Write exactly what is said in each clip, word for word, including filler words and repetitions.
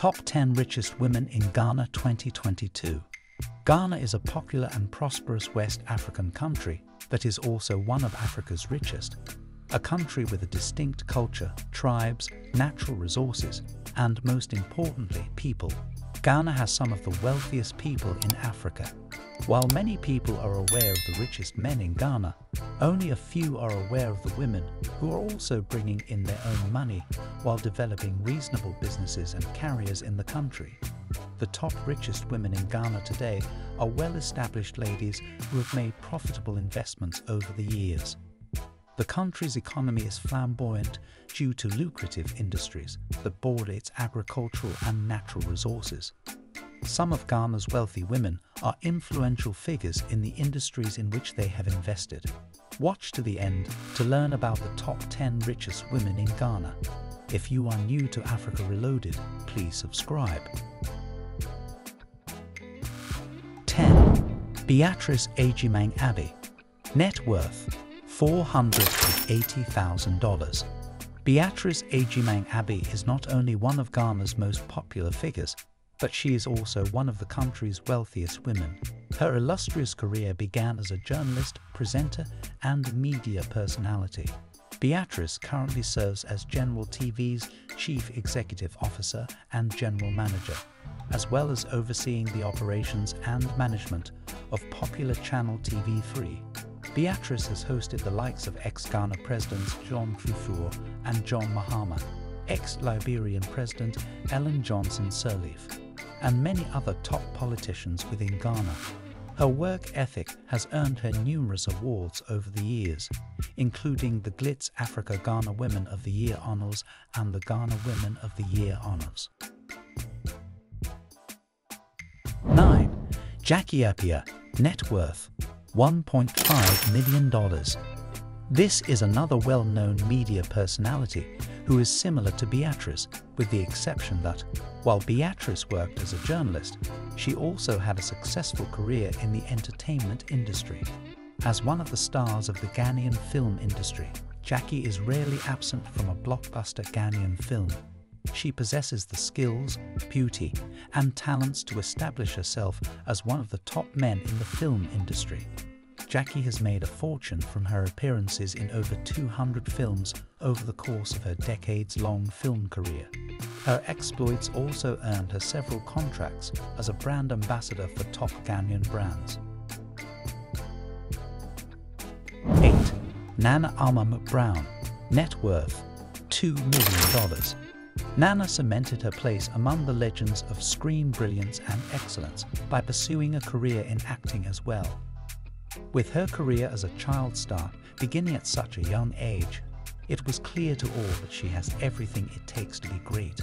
Top ten Richest Women in Ghana twenty twenty-two. Ghana is a popular and prosperous West African country that is also one of Africa's richest, a country with a distinct culture, tribes, natural resources, and most importantly, people. Ghana has some of the wealthiest people in Africa. While many people are aware of the richest men in Ghana, only a few are aware of the women who are also bringing in their own money while developing reasonable businesses and carriers in the country. The top richest women in Ghana today are well-established ladies who have made profitable investments over the years. The country's economy is flamboyant due to lucrative industries that border its agricultural and natural resources. Some of Ghana's wealthy women are influential figures in the industries in which they have invested. Watch to the end to learn about the top ten richest women in Ghana. If you are new to Africa Reloaded, please subscribe. ten. Beatrice Agyemang Abbey. Net worth four hundred eighty thousand dollars. Beatrice Agyemang Abbey is not only one of Ghana's most popular figures, but she is also one of the country's wealthiest women. Her illustrious career began as a journalist, presenter, and media personality. Beatrice currently serves as General T V's Chief Executive Officer and General Manager, as well as overseeing the operations and management of popular channel T V three. Beatrice has hosted the likes of ex-Ghana Presidents John Kufuor and John Mahama, ex-Liberian President Ellen Johnson Sirleaf, and many other top politicians within Ghana. Her work ethic has earned her numerous awards over the years, including the Glitz Africa Ghana Women of the Year Honours and the Ghana Women of the Year Honours. nine. Jackie Appiah, net worth one point five million dollars. This is another well-known media personality who is similar to Beatrice, with the exception that, while Beatrice worked as a journalist, she also had a successful career in the entertainment industry. As one of the stars of the Ghanaian film industry, Jackie is rarely absent from a blockbuster Ghanaian film. She possesses the skills, beauty, and talents to establish herself as one of the top men in the film industry. Jackie has made a fortune from her appearances in over two hundred films over the course of her decades-long film career. Her exploits also earned her several contracts as a brand ambassador for top Ghanaian brands. eight. Nana Amma McBrown, net worth two million dollars. Nana cemented her place among the legends of screen brilliance and excellence by pursuing a career in acting as well. With her career as a child star beginning at such a young age, it was clear to all that she has everything it takes to be great.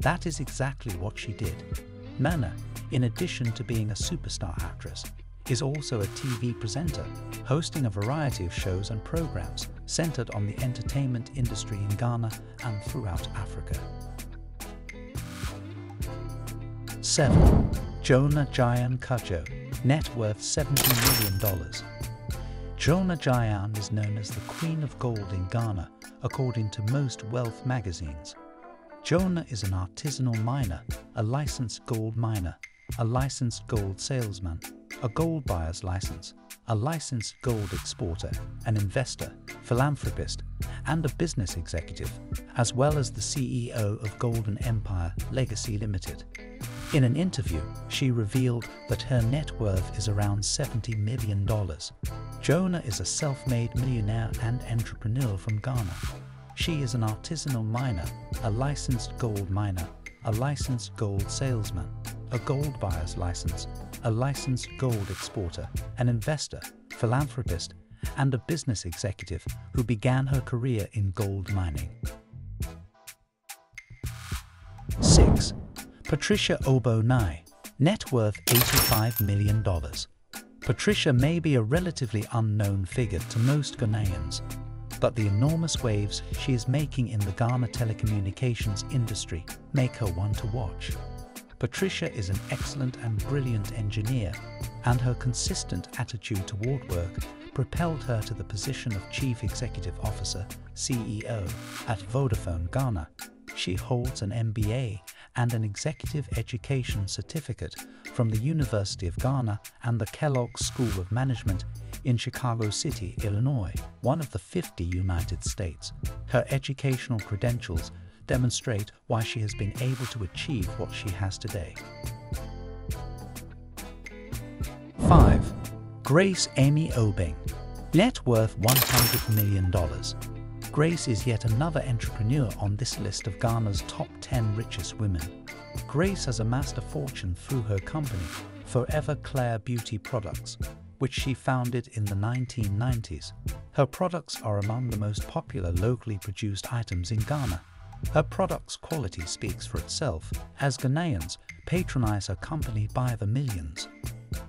That is exactly what she did. Nana, in addition to being a superstar actress, is also a T V presenter, hosting a variety of shows and programs centered on the entertainment industry in Ghana and throughout Africa. seven. Jonah Gyan Kojo, net worth seventy million dollars. Jonah Gyan is known as the Queen of Gold in Ghana, according to most wealth magazines. Jonah is an artisanal miner, a licensed gold miner, a licensed gold salesman, a gold buyer's license, a licensed gold exporter, an investor, philanthropist, and a business executive, as well as the C E O of Golden Empire Legacy Limited. In an interview, she revealed that her net worth is around seventy million dollars. Jonah is a self-made millionaire and entrepreneur from Ghana. She is an artisanal miner, a licensed gold miner, a licensed gold salesman, a gold buyer's license, a licensed gold exporter, an investor, philanthropist, and a business executive who began her career in gold mining. six. Patricia Obonai, net worth eighty-five million dollars. Patricia may be a relatively unknown figure to most Ghanaians, but the enormous waves she is making in the Ghana telecommunications industry make her one to watch. Patricia is an excellent and brilliant engineer, and her consistent attitude toward work propelled her to the position of Chief Executive Officer, C E O, at Vodafone Ghana, She holds an M B A and an Executive Education Certificate from the University of Ghana and the Kellogg School of Management in Chicago City, Illinois, one of the fifty United States. Her educational credentials demonstrate why she has been able to achieve what she has today. five. Grace Amy Obeng. Net worth one hundred million dollars. Grace is yet another entrepreneur on this list of Ghana's top ten richest women. Grace has amassed a fortune through her company, Forever Claire Beauty Products, which she founded in the nineteen nineties. Her products are among the most popular locally produced items in Ghana. Her products' quality speaks for itself, as Ghanaians patronize her company by the millions.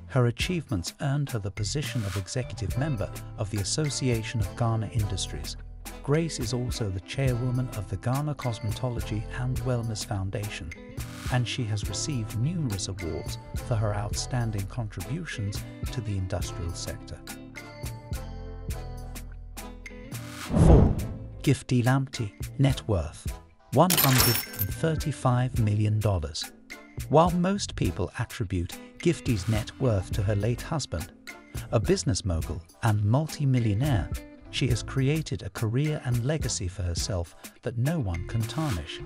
Her achievements earned her the position of executive member of the Association of Ghana Industries. Grace is also the chairwoman of the Ghana Cosmetology and Wellness Foundation, and she has received numerous awards for her outstanding contributions to the industrial sector. four. Gifty Lamptey. Net worth one hundred thirty-five million dollars. While most people attribute Gifty's net worth to her late husband, a business mogul and multi-millionaire, she has created a career and legacy for herself that no one can tarnish.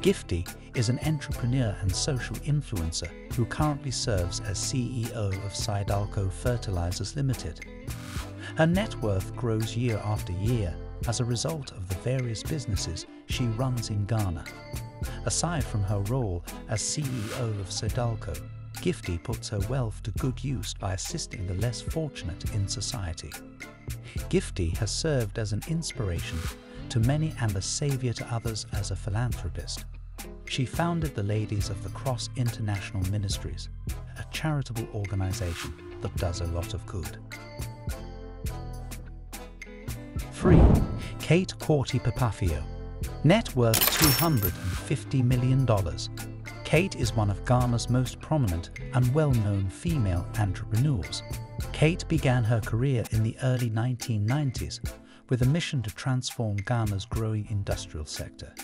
Gifty is an entrepreneur and social influencer who currently serves as C E O of Sidalco Fertilizers Limited. Her net worth grows year after year as a result of the various businesses she runs in Ghana. Aside from her role as C E O of Sidalco, Gifty puts her wealth to good use by assisting the less fortunate in society. Gifty has served as an inspiration to many and a savior to others as a philanthropist. She founded the Ladies of the Cross International Ministries, a charitable organization that does a lot of good. three. Kate Korty Papafio. Net worth two hundred fifty million dollars. Kate is one of Ghana's most prominent and well-known female entrepreneurs. Kate began her career in the early nineteen nineties with a mission to transform Ghana's growing industrial sector.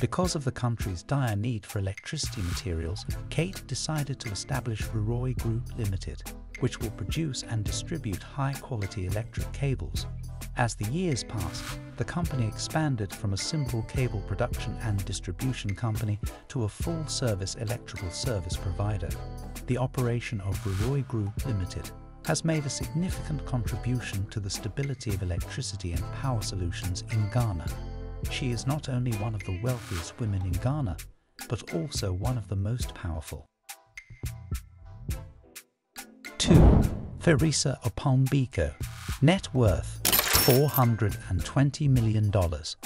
Because of the country's dire need for electricity materials, Kate decided to establish Veroy Group Limited, which will produce and distribute high-quality electric cables. As the years passed, the company expanded from a simple cable production and distribution company to a full-service electrical service provider. The operation of Veroy Group Limited has made a significant contribution to the stability of electricity and power solutions in Ghana. She is not only one of the wealthiest women in Ghana, but also one of the most powerful. two. Theresa Opambiko. Net worth four hundred twenty million dollars.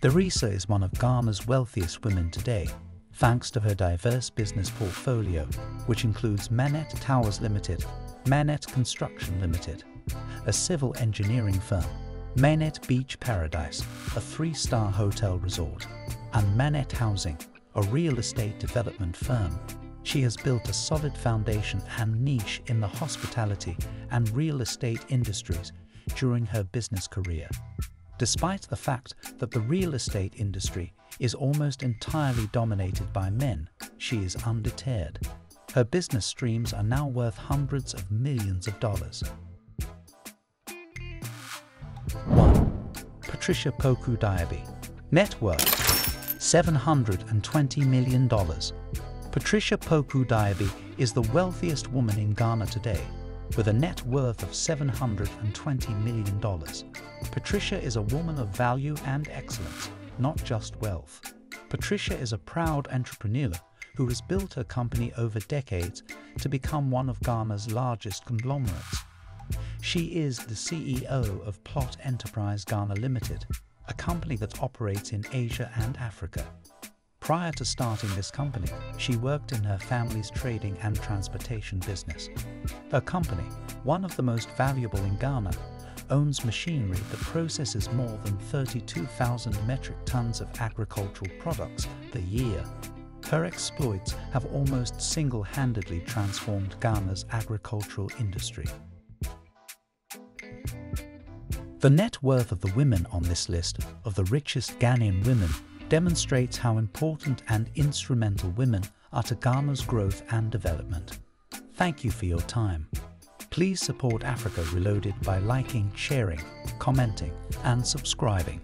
Theresa is one of Ghana's wealthiest women today, thanks to her diverse business portfolio, which includes Manette Towers Limited, Manette Construction Limited, a civil engineering firm, Manette Beach Paradise, a three-star hotel resort, and Manette Housing, a real estate development firm. She has built a solid foundation and niche in the hospitality and real estate industries during her business career. Despite the fact that the real estate industry is almost entirely dominated by men, she is undeterred. Her business streams are now worth hundreds of millions of dollars. one. Patricia Poku Diaby. Net worth seven hundred twenty million dollars. Patricia Poku Diaby is the wealthiest woman in Ghana today, with a net worth of seven hundred twenty million dollars. Patricia is a woman of value and excellence, not just wealth. Patricia is a proud entrepreneur who has built her company over decades to become one of Ghana's largest conglomerates. She is the C E O of Plot Enterprise Ghana Limited, a company that operates in Asia and Africa. Prior to starting this company, she worked in her family's trading and transportation business. Her company, one of the most valuable in Ghana, owns machinery that processes more than thirty-two thousand metric tons of agricultural products per year. Her exploits have almost single-handedly transformed Ghana's agricultural industry. The net worth of the women on this list of the richest Ghanaian women demonstrates how important and instrumental women are to Ghana's growth and development. Thank you for your time. Please support Africa Reloaded by liking, sharing, commenting, and subscribing.